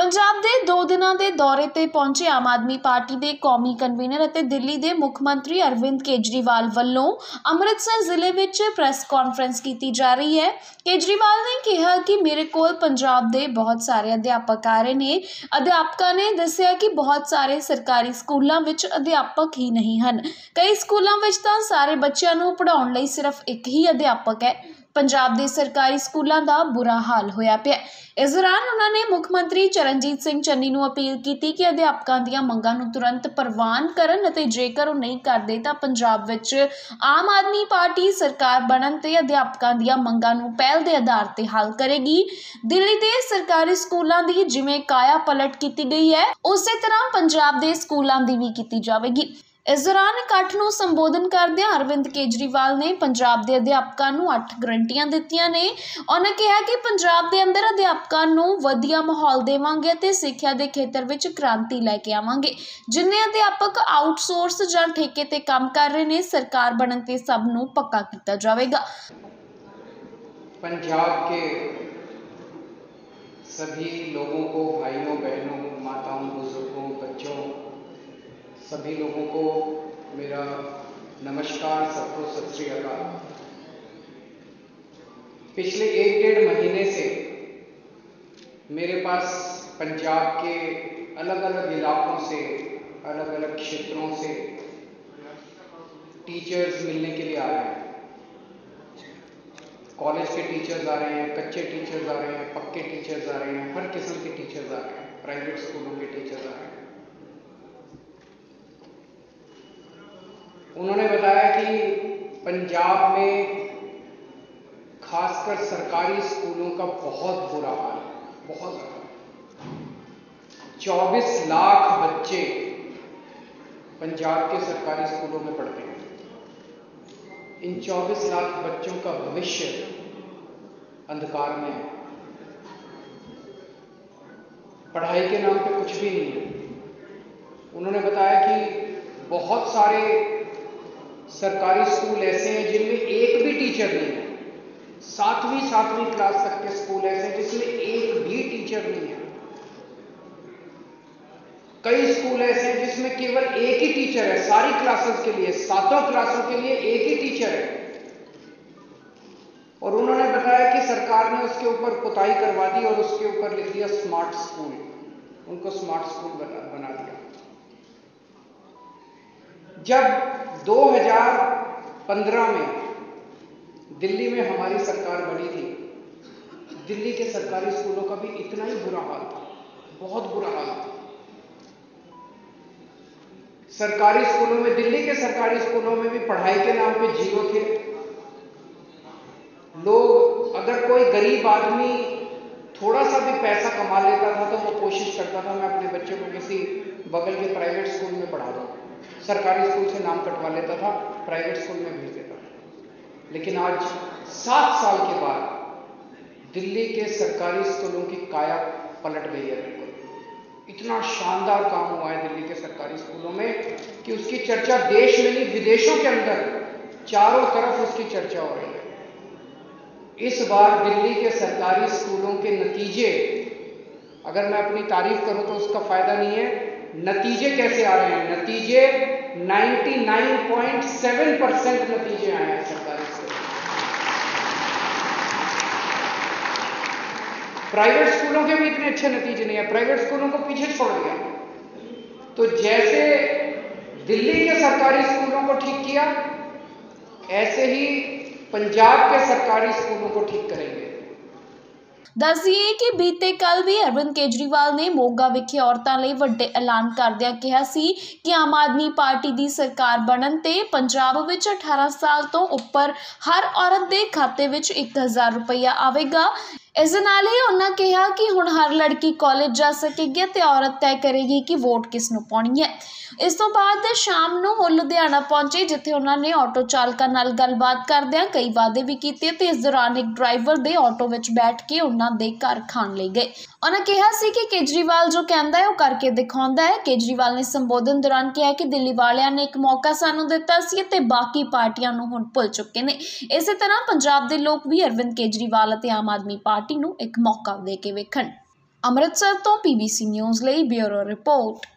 पंजाब के दो दिन के दौरे पर पहुंचे आम आदमी पार्टी के कौमी कन्वीनर और दिल्ली के मुख्यमंत्री अरविंद केजरीवाल वालों अमृतसर जिले में प्रेस कॉन्फ्रेंस की जा रही है। केजरीवाल ने कहा कि मेरे को पंजाब के बहुत सारे अध्यापक आ रहे हैं। अध्यापकों ने दस्या कि बहुत सारे सरकारी स्कूलों में अध्यापक ही नहीं हैं। कई स्कूलों में तो सारे बच्चों को पढ़ाने के लिए सिर्फ एक ही अध्यापक है। पंजाब के सरकारी स्कूलों का बुरा हाल होया पिया। इस दौरान उन्होंने मुख्यमंत्री चरणजीत सिंह चन्नी को अपील की कि अध्यापकों दीयां मंगां नूं तुरंत प्रवान करन अते जेकर उह नहीं करदे तां पंजाब विच आम आदमी पार्टी सरकार बनन ते अध्यापकों दीयां मंगां नूं पहल दे आधार ते हल करेगी। दिल्ली के सरकारी स्कूलों की जिवें काया पलट की गई है, उसे तरह पंजाब के स्कूलों की भी की जाएगी। इस दौरान इकट्ठ को संबोधन करदे अरविंद केजरीवाल ने पंजाब के अध्यापकों को 8 गारंटियां दित्तियां ने। उन्होंने कहा कि पंजाब के अंदर अध्यापकों को वधिया माहौल देवांगे ते सिक्ख्या के खेतर विच क्रांति लैके आवांगे। जिन्ने अध्यापक आउटसोर्स जां ठेके ते काम कर रहे हैं, सरकार बनन ते सब नूं पक्का कीता जाएगा। पंजाब के सभी लोगों को, भाइयों बहनों, माताओं, बुजुर्गों, बच्चों, सभी लोगों को मेरा नमस्कार, सबको सत श्री अकाल। पिछले 1-1.5 महीने से मेरे पास पंजाब के अलग अलग इलाकों से, अलग अलग क्षेत्रों से टीचर्स मिलने के लिए आ रहे हैं। कॉलेज के टीचर्स आ रहे हैं, कच्चे टीचर्स आ रहे हैं, पक्के टीचर्स आ रहे हैं, हर किस्म के टीचर्स आ रहे हैं, प्राइवेट स्कूलों के टीचर्स आ रहे हैं। उन्होंने बताया कि पंजाब में खासकर सरकारी स्कूलों का बहुत बुरा हाल है, बहुत बुरा। 24 लाख बच्चे पंजाब के सरकारी स्कूलों में पढ़ते हैं। इन 24 लाख बच्चों का भविष्य अंधकार में है। पढ़ाई के नाम पे कुछ भी नहीं है। उन्होंने बताया कि बहुत सारे सरकारी स्कूल ऐसे हैं जिनमें एक भी टीचर नहीं है। सातवीं क्लास तक के स्कूल ऐसे हैं जिसमें एक भी टीचर नहीं है। कई स्कूल ऐसे हैं जिसमें केवल एक ही टीचर है, सारी क्लासेस के लिए, सातों क्लासों के लिए एक ही टीचर है। और उन्होंने बताया कि सरकार ने उसके ऊपर पुताई करवा दी और उसके ऊपर लिख दिया स्मार्ट स्कूल, उनको स्मार्ट स्कूल बना दिया। जब 2015 में दिल्ली में हमारी सरकार बनी थी, दिल्ली के सरकारी स्कूलों का भी इतना ही बुरा हाल था, बहुत बुरा हाल था। सरकारी स्कूलों में, दिल्ली के सरकारी स्कूलों में भी पढ़ाई के नाम पे जीरो थे। लोग, अगर कोई गरीब आदमी थोड़ा सा भी पैसा कमा लेता था तो वो कोशिश करता था मैं अपने बच्चे को किसी बगल के प्राइवेट स्कूल में पढ़ा दूँ। सरकारी स्कूल से नाम कटवा लेता था, प्राइवेट स्कूल में भेज देता था। लेकिन आज 7 साल के बाद दिल्ली के सरकारी स्कूलों की काया पलट गई है। बिल्कुल इतना शानदार काम हुआ है दिल्ली के सरकारी स्कूलों में कि उसकी चर्चा देश में नहीं, विदेशों के अंदर चारों तरफ उसकी चर्चा हो रही है। इस बार दिल्ली के सरकारी स्कूलों के नतीजे, अगर मैं अपनी तारीफ करूं तो उसका फायदा नहीं है। नतीजे कैसे आ रहे हैं? नतीजे 99.7% नतीजे आए हैं सरकारी स्कूल। प्राइवेट स्कूलों के भी इतने अच्छे नतीजे नहीं है, प्राइवेट स्कूलों को पीछे छोड़ दिया। तो जैसे दिल्ली के सरकारी स्कूलों को ठीक किया, ऐसे ही पंजाब के सरकारी स्कूलों को ठीक करेंगे। दसिए कि बीते कल भी अरविंद केजरीवाल ने मोगा विखे औरतों लिए वड्डे ऐलान करदिया कहा सी कि आम आदमी पार्टी की सरकार बनन ते पंजाब विच 18 साल तो उपर हर औरत के खाते विच 1000 रुपया आवेगा। इस नाल ही उन्होंने कहा कि हुण हर लड़की कॉलेज जा सकेगी ते औरत तय करेगी कि वोट किसनूं पाउणी है। इस तो बाद शाम नूं वो लुधियाना पहुंचे, जिथे उन्होंने ऑटो चालकां नाल गलबात करदियां कई वादे भी कीते ते इस दौरान एक ड्राइवर दे ऑटो विच बैठ के उन्हां दे घर खाण लई गए। उन्होंने कहा सी कि केजरीवाल जो कहता है वह करके दिखाता है। केजरीवाल ने संबोधन दौरान कहा कि दिल्ली वालियां ने एक मौका सानूं दित्ता सी ते बाकी पार्टियां नूं हुण भुल चुके ने। इस तरह पंजाब दे लोग भी अरविंद केजरीवाल ते आम आदमी पार्टी नूं एक मौका दे के वेखण। अमृतसर तो पीबीसी न्यूज़ ਲਈ ਬਿਊਰੋ ਰਿਪੋਰਟ।